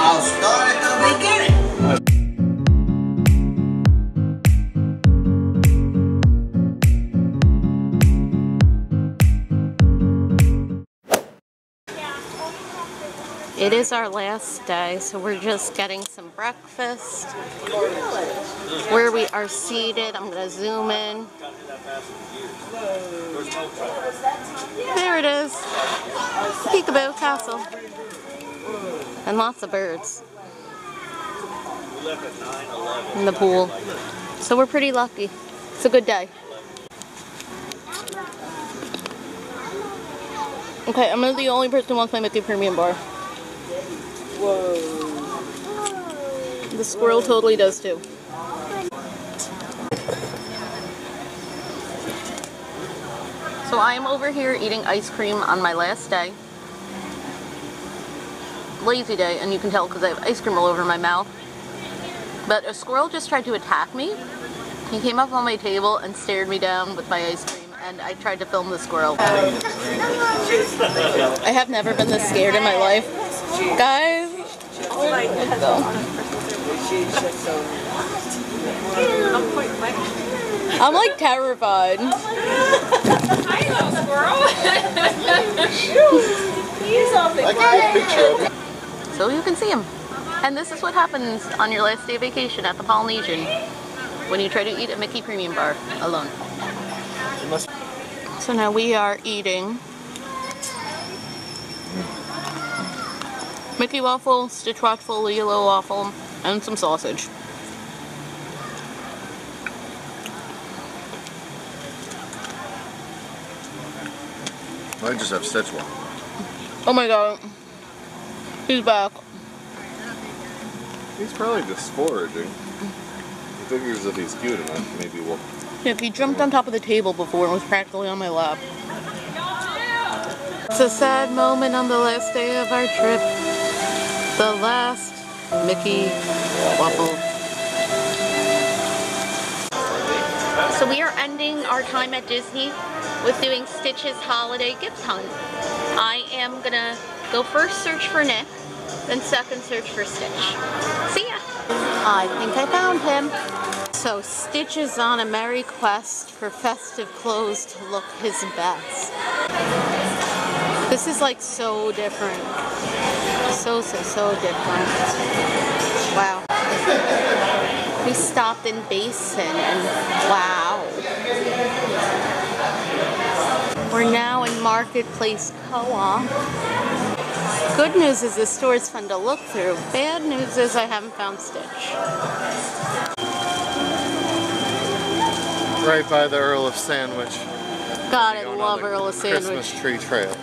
I'll start it and we get it. It is our last day, so we're just getting some breakfast. Where we are seated, I'm going to zoom in. There it is, Peekaboo Castle. And lots of birds. In the pool. So we're pretty lucky. It's a good day. Okay, I'm the only person who wants my Mickey Premium Bar. Whoa. The squirrel totally does too. So I am over here eating ice cream on my last day. Lazy day, and you can tell because I have ice cream all over my mouth. But a squirrel just tried to attack me. He came up on my table and stared me down with my ice cream, and I tried to film the squirrel. I have never been this scared in my life. Guys! Oh my God. I'm like terrified. Hi little squirrel. So you can see him. And this is what happens on your last day of vacation at the Polynesian when you try to eat a Mickey Premium Bar alone. So now we are eating Mickey Waffle, Stitchwaffle, Lilo Waffle, and some sausage. I just have Stitchwaffle. Oh my God. He's back. He's probably just foraging. He figures if he's cute enough, maybe we'll... Yeah, he jumped on top of the table before and was practically on my lap. It's a sad moment on the last day of our trip. The last Mickey Waffle. So we are ending our time at Disney with doing Stitch's Holiday Gift Hunt. I am gonna go first search for Nick, then second search for Stitch. See ya! I think I found him. So Stitch is on a merry quest for festive clothes to look his best. This is like so different. So different. Wow. We stopped in Basin and wow. We're now in Marketplace Co-op. Good news is the store is fun to look through. Bad news is I haven't found Stitch. Right by the Earl of Sandwich. God, I love Earl of Sandwich. Christmas tree trail.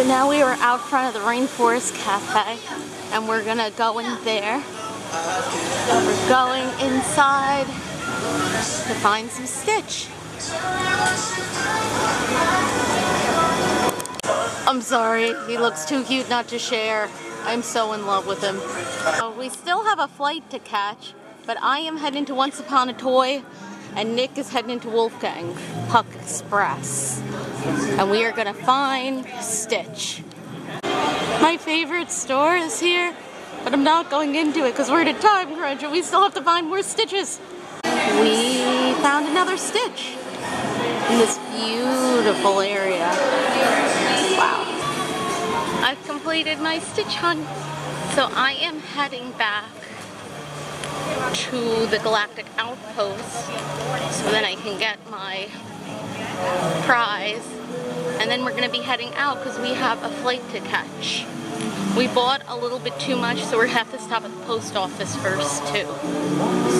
So now we are out front of the Rainforest Cafe, and we're going to go in there. We're going inside to find some Stitch. I'm sorry, he looks too cute not to share. I'm so in love with him. We still have a flight to catch, but I am heading to Once Upon a Toy, and Nick is heading to Wolfgang Puck Express. And we are gonna find Stitch. My favorite store is here, but I'm not going into it because we're at a time crunch and we still have to find more Stitches. We found another Stitch in this beautiful area. Wow. I've completed my Stitch hunt, so I am heading back to the Galactic Outpost so then I can get my prize. And then we're going to be heading out because we have a flight to catch. We bought a little bit too much, so we're going to have to stop at the post office first, too.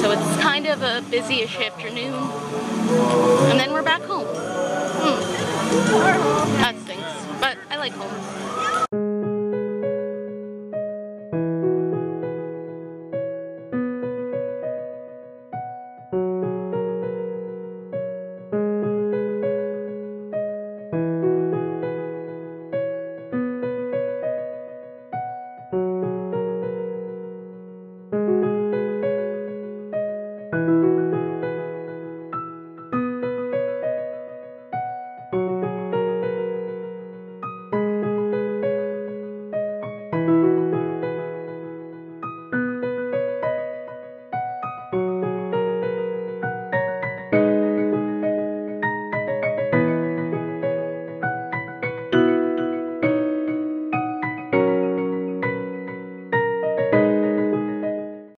So it's kind of a busy-ish afternoon. And then we're back home. That stinks, but I like home.